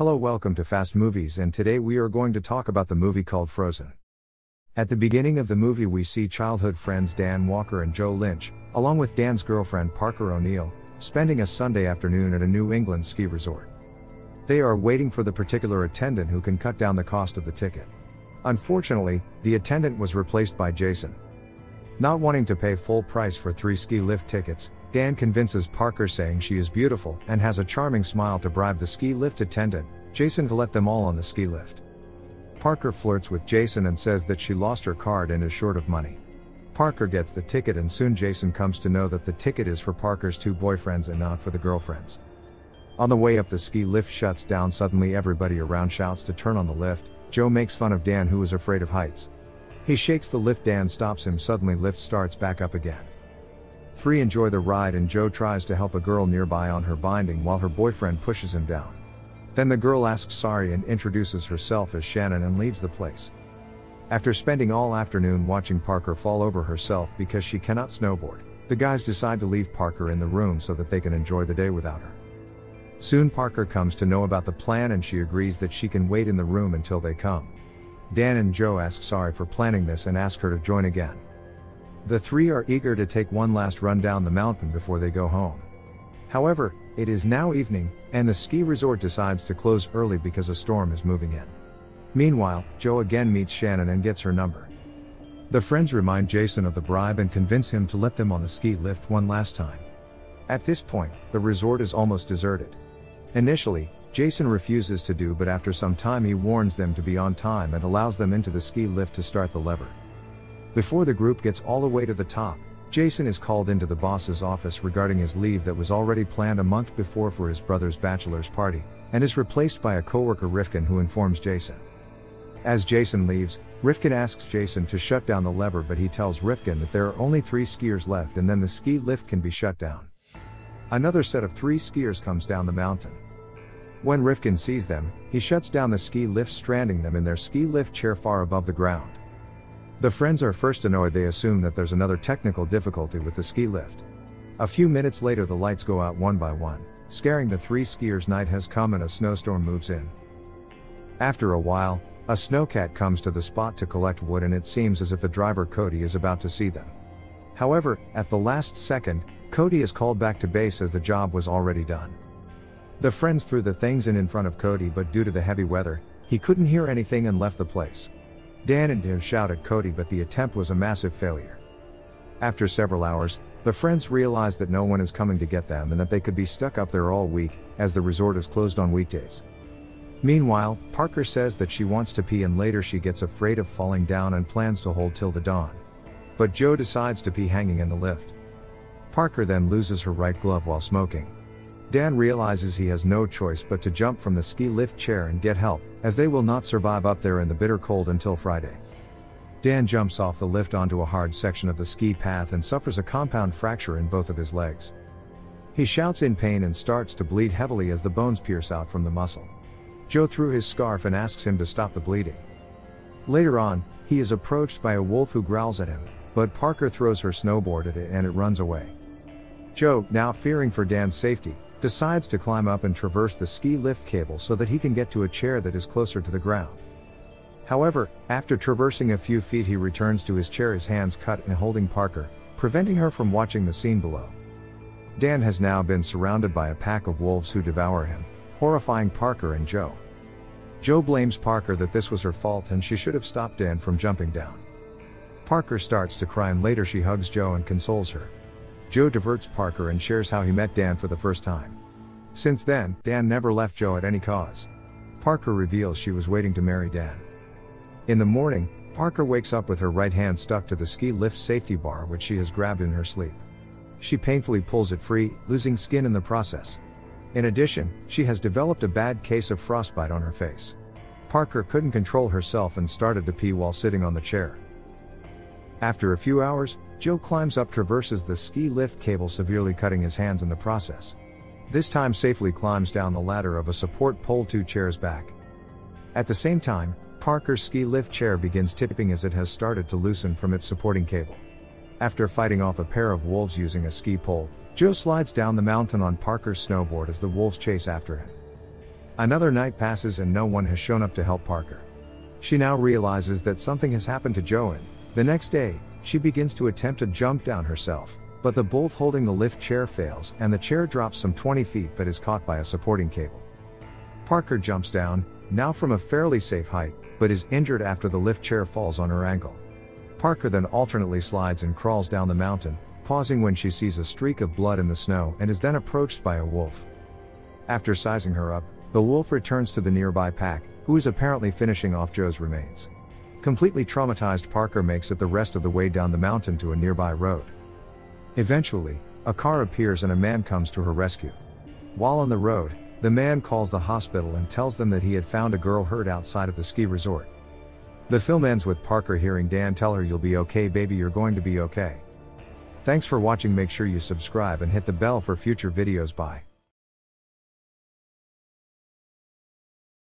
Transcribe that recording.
Hello, welcome to Fast Movies, and today we are going to talk about the movie called Frozen. At the beginning of the movie we see childhood friends Dan Walker and Joe Lynch, along with Dan's girlfriend Parker O'Neill, spending a Sunday afternoon at a New England ski resort. They are waiting for the particular attendant who can cut down the cost of the ticket. Unfortunately, the attendant was replaced by Jason. Not wanting to pay full price for 3 ski lift tickets, Dan convinces Parker, saying she is beautiful and has a charming smile, to bribe the ski lift attendant, Jason, to let them all on the ski lift. Parker flirts with Jason and says that she lost her card and is short of money. Parker gets the ticket, and soon Jason comes to know that the ticket is for Parker's 2 boyfriends and not for the girlfriends. On the way up, the ski lift shuts down suddenly. Everybody around shouts to turn on the lift. Joe makes fun of Dan, who is afraid of heights. He shakes the lift, Dan stops him suddenly, lift starts back up again. 3 enjoy the ride, and Joe tries to help a girl nearby on her binding while her boyfriend pushes him down. Then the girl asks sorry and introduces herself as Shannon and leaves the place. After spending all afternoon watching Parker fall over herself because she cannot snowboard, the guys decide to leave Parker in the room so that they can enjoy the day without her. Soon Parker comes to know about the plan, and she agrees that she can wait in the room until they come. Dan and Joe ask sorry for planning this and ask her to join again. The 3 are eager to take one last run down the mountain before they go home. However, it is now evening, and the ski resort decides to close early because a storm is moving in. Meanwhile, Joe again meets Shannon and gets her number. The friends remind Jason of the bribe and convince him to let them on the ski lift one last time. At this point, the resort is almost deserted. Initially, Jason refuses to do, but after some time he warns them to be on time and allows them into the ski lift to start the lever. Before the group gets all the way to the top, Jason is called into the boss's office regarding his leave that was already planned a month before for his brother's bachelor's party, and is replaced by a coworker, Rifkin, who informs Jason. As Jason leaves, Rifkin asks Jason to shut down the lever, but he tells Rifkin that there are only 3 skiers left and then the ski lift can be shut down. Another set of 3 skiers comes down the mountain. When Rifkin sees them, he shuts down the ski lift, stranding them in their ski lift chair far above the ground. The friends are first annoyed. They assume that there's another technical difficulty with the ski lift. A few minutes later the lights go out one by one, scaring the 3 skiers. Night has come and a snowstorm moves in. After a while, a snowcat comes to the spot to collect wood, and it seems as if the driver Cody is about to see them. However, at the last second, Cody is called back to base as the job was already done. The friends threw the things in front of Cody, but due to the heavy weather, he couldn't hear anything and left the place. Dan and Dan shout at Cody, but the attempt was a massive failure. After several hours, the friends realize that no one is coming to get them and that they could be stuck up there all week, as the resort is closed on weekdays. Meanwhile, Parker says that she wants to pee, and later she gets afraid of falling down and plans to hold till the dawn. But Joe decides to pee hanging in the lift. Parker then loses her right glove while smoking. Dan realizes he has no choice but to jump from the ski lift chair and get help, as they will not survive up there in the bitter cold until Friday. Dan jumps off the lift onto a hard section of the ski path and suffers a compound fracture in both of his legs. He shouts in pain and starts to bleed heavily as the bones pierce out from the muscle. Joe threw his scarf and asks him to stop the bleeding. Later on, he is approached by a wolf who growls at him, but Parker throws her snowboard at it and it runs away. Joe, now fearing for Dan's safety, decides to climb up and traverse the ski lift cable so that he can get to a chair that is closer to the ground. However, after traversing a few feet he returns to his chair, his hands cut and holding Parker, preventing her from watching the scene below. Dan has now been surrounded by a pack of wolves who devour him, horrifying Parker and Joe. Joe blames Parker that this was her fault and she should have stopped Dan from jumping down. Parker starts to cry and later she hugs Joe and consoles her. Joe diverts Parker and shares how he met Dan for the first time. Since then, Dan never left Joe at any cause. Parker reveals she was waiting to marry Dan. In the morning, Parker wakes up with her right hand stuck to the ski lift safety bar, which she has grabbed in her sleep. She painfully pulls it free, losing skin in the process. In addition, she has developed a bad case of frostbite on her face. Parker couldn't control herself and started to pee while sitting on the chair. After a few hours, Joe climbs up, traverses the ski lift cable, severely cutting his hands in the process. This time safely climbs down the ladder of a support pole 2 chairs back. At the same time, Parker's ski lift chair begins tipping as it has started to loosen from its supporting cable. After fighting off a pair of wolves using a ski pole, Joe slides down the mountain on Parker's snowboard as the wolves chase after him. Another night passes and no one has shown up to help Parker. She now realizes that something has happened to Joe, and the next day, she begins to attempt to jump down herself, but the bolt holding the lift chair fails and the chair drops some 20 feet but is caught by a supporting cable. Parker jumps down, now from a fairly safe height, but is injured after the lift chair falls on her ankle. Parker then alternately slides and crawls down the mountain, pausing when she sees a streak of blood in the snow and is then approached by a wolf. After sizing her up, the wolf returns to the nearby pack, who is apparently finishing off Joe's remains. Completely traumatized, Parker makes it the rest of the way down the mountain to a nearby road. Eventually, a car appears and a man comes to her rescue. While on the road, the man calls the hospital and tells them that he had found a girl hurt outside of the ski resort. The film ends with Parker hearing Dan tell her, "You'll be okay, baby, you're going to be okay." Thanks for watching. Make sure you subscribe and hit the bell for future videos. Bye.